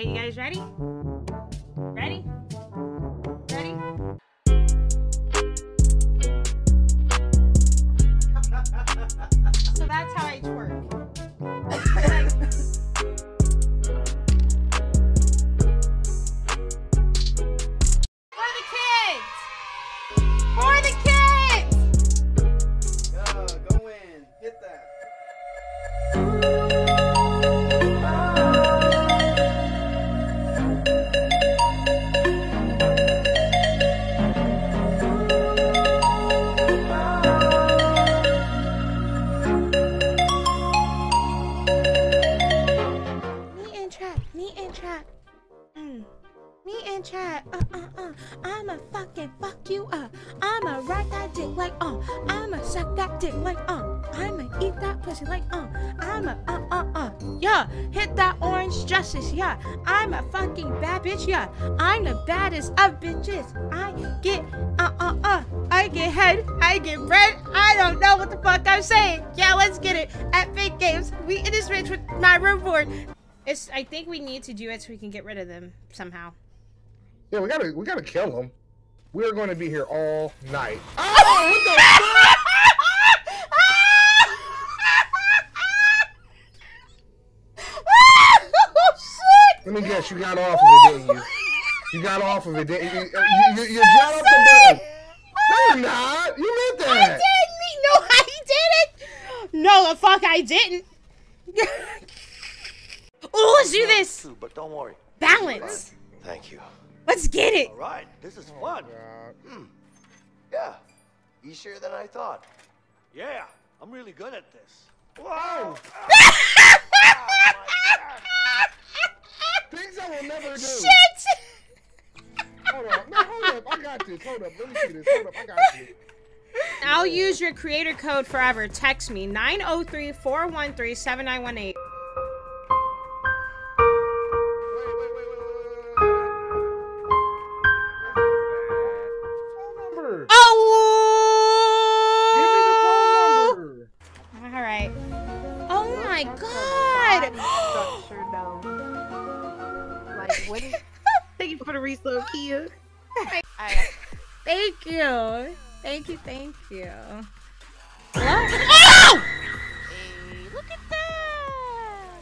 Alright, you guys ready? Ready? Ready? So that's how I twerk. I'ma fucking fuck you up. I'ma ride that dick like I'ma suck that dick like I'ma eat that pussy like I'ma yeah, hit that orange justice, yeah. I'm a fucking bad bitch, yeah. I'm the baddest of bitches. I get I get head, I get bread. I don't know what the fuck I'm saying. Yeah, let's get it at Big Games. We in this rich with my reward. It's, I think we need to do it so we can get rid of them somehow. Yeah, we gotta kill them. We're going to be here all night. Oh, what the fuck? Let me guess, you got off of it, didn't you? You got off of it, didn't you? You got off the button. No, you're not. You meant that. I didn't. No, I didn't. No, the fuck, I didn't. Oh, let's do this. But don't worry. Balance. Thank you. Let's get it. All right, this is fun. Yeah, easier than I thought. Yeah, I'm really good at this. Whoa. Things I will never do. Shit! Hold up. No, hold up. I got this. Hold up. Let me see this. Hold up. I got you. I'll use your creator code forever. Text me 903-413-7918. Wait, wait, wait, wait, wait, wait. Phone number. Oh! Give me the phone number. All right. Oh my God. Structure down. What is... Thank you for the reload, Kia. Thank you. Thank you, thank you. Oh! Hey, look at that!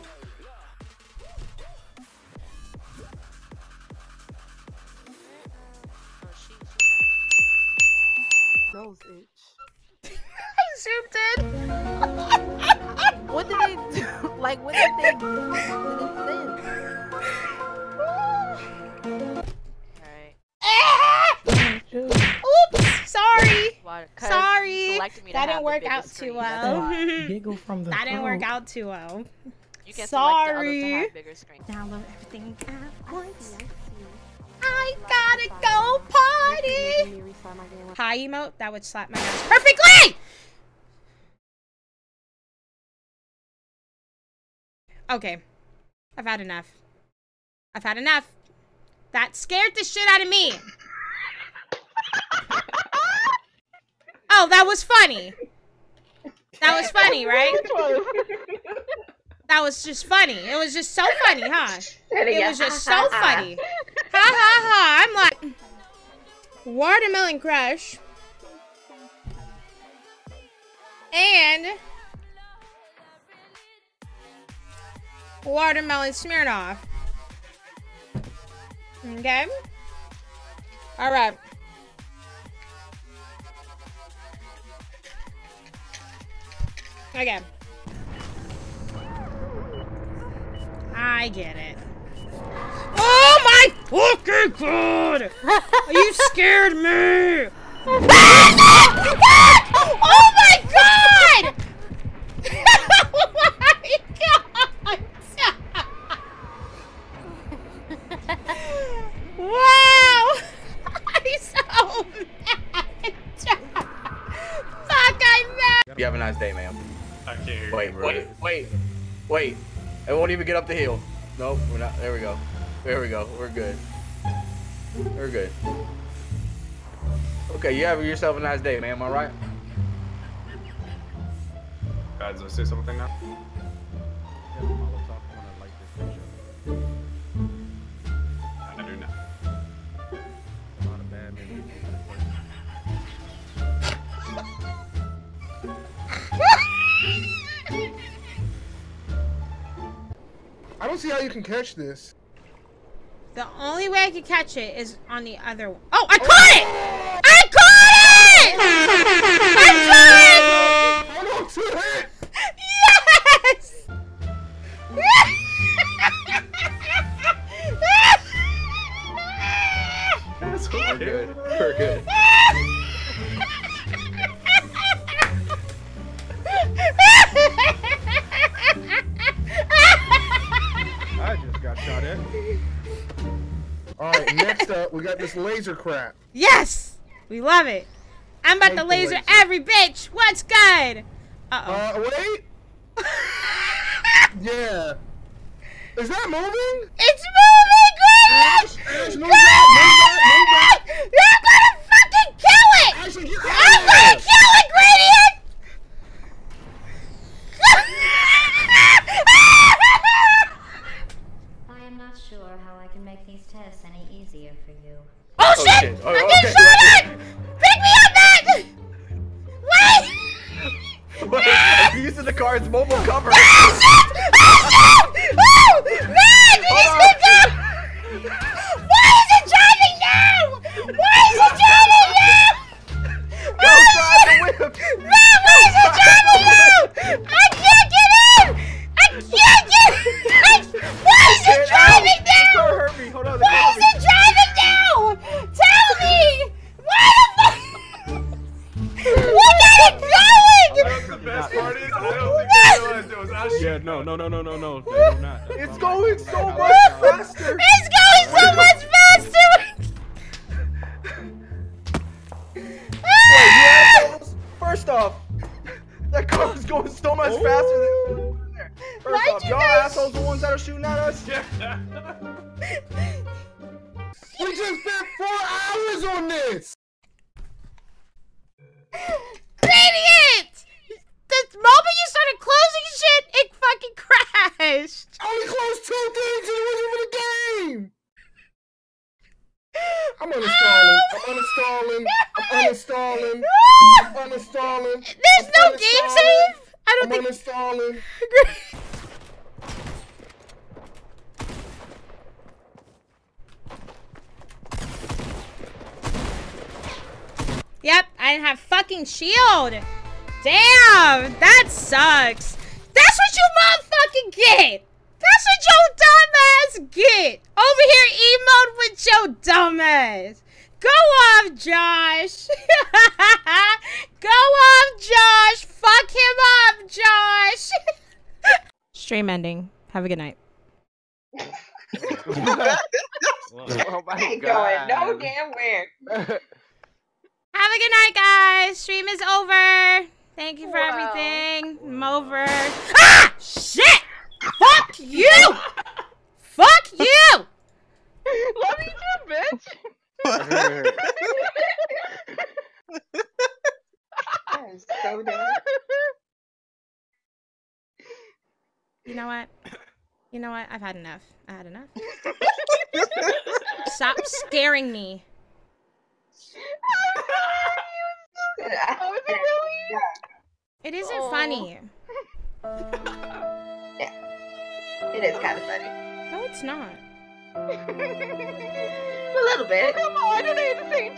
Nose itch. I zoomed in. What did they do? Like, what did they do? Oops, sorry. Sorry. That didn't work out too well. That didn't work out too well. Sorry. Download everything at once. I gotta go party. Hi emote, that would slap my ass perfectly. Okay, I've had enough. I've had enough. That scared the shit out of me. Oh, that was funny. That was funny, right? That was just funny. It was just so funny, huh? It was just so funny. Ha ha ha. I'm like, Watermelon Crush. And Watermelon Smirnoff. Okay. All right. Okay. I get it. Oh my fucking God! You scared me! Oh my God! Oh my God! Wow! I'm so mad! Fuck, I'm mad! You have a nice day, ma'am. Wait. It won't even get up the hill. Nope, we're not. There we go. There we go. We're good. We're good. Okay, you have yourself a nice day, ma'am. All right? Guys, I say something now? I don't see how you can catch this. The only way I could catch it is on the other one. Oh, I caught it! I caught it! I tried! I don't see it! That's what we're doing. We're good. I just got shot at. Alright, next up, we got this laser crap. Yes! We love it. I'm about to laser every bitch. What's good? Uh-oh. Wait. Yeah. Is that moving? It's moving, Greenwich! Ash, move back, move back, move back! I'm gonna fucking kill it! Ashley, get out of here! I'm gonna kill it, Greenwich! I am not sure how I can make these tests any easier for you. Oh, oh shit! Oh, I'm getting shot at! Pick me up, Matt! Wait! Wait, I'm using the car's mobile cover. Oh, shit! Oh, shit! Oh, man! Did he spin down? Why is it driving now? Why is it driving now? Why is it driving now? Why is it driving now? I can't get in! I can't get in! Why is it driving now? The car hurt me. Hold on. Why is it driving now? Tell me! Why the fuck? Look at it go! The best part is, I don't think they realized it was actually. Yeah, no. They not. It's going so much faster. It's going so much faster. Wait, first off, that car is going so much faster than. First off, y'all assholes the ones that are shooting at us. Yeah. We just spent 4 hours on this. Idiot! The moment you started closing shit, it fucking crashed. I only closed 2 things and it wasn't even a game. I'm uninstalling. I'm uninstalling. There's no game save? I don't think. I'm uninstalling. Yep, I didn't have fucking shield. Damn, that sucks. That's what you motherfucking get. That's what your dumbass get. Over here emote with your dumbass. Go off, Josh. Go off, Josh. Fuck him up, Josh. Stream ending. Have a good night. Oh my ain't God. Going no damn where. Have a good night, guys. Stream is over. Thank you for everything. I'm over. Ah! Shit! Fuck you! Fuck you! Love you too, bitch. That is so dumb. You know what? You know what? I've had enough. I had enough. Stop scaring me. It isn't funny. Yeah. It is kind of funny. No, it's not. A little bit. Come on, I don't hate the same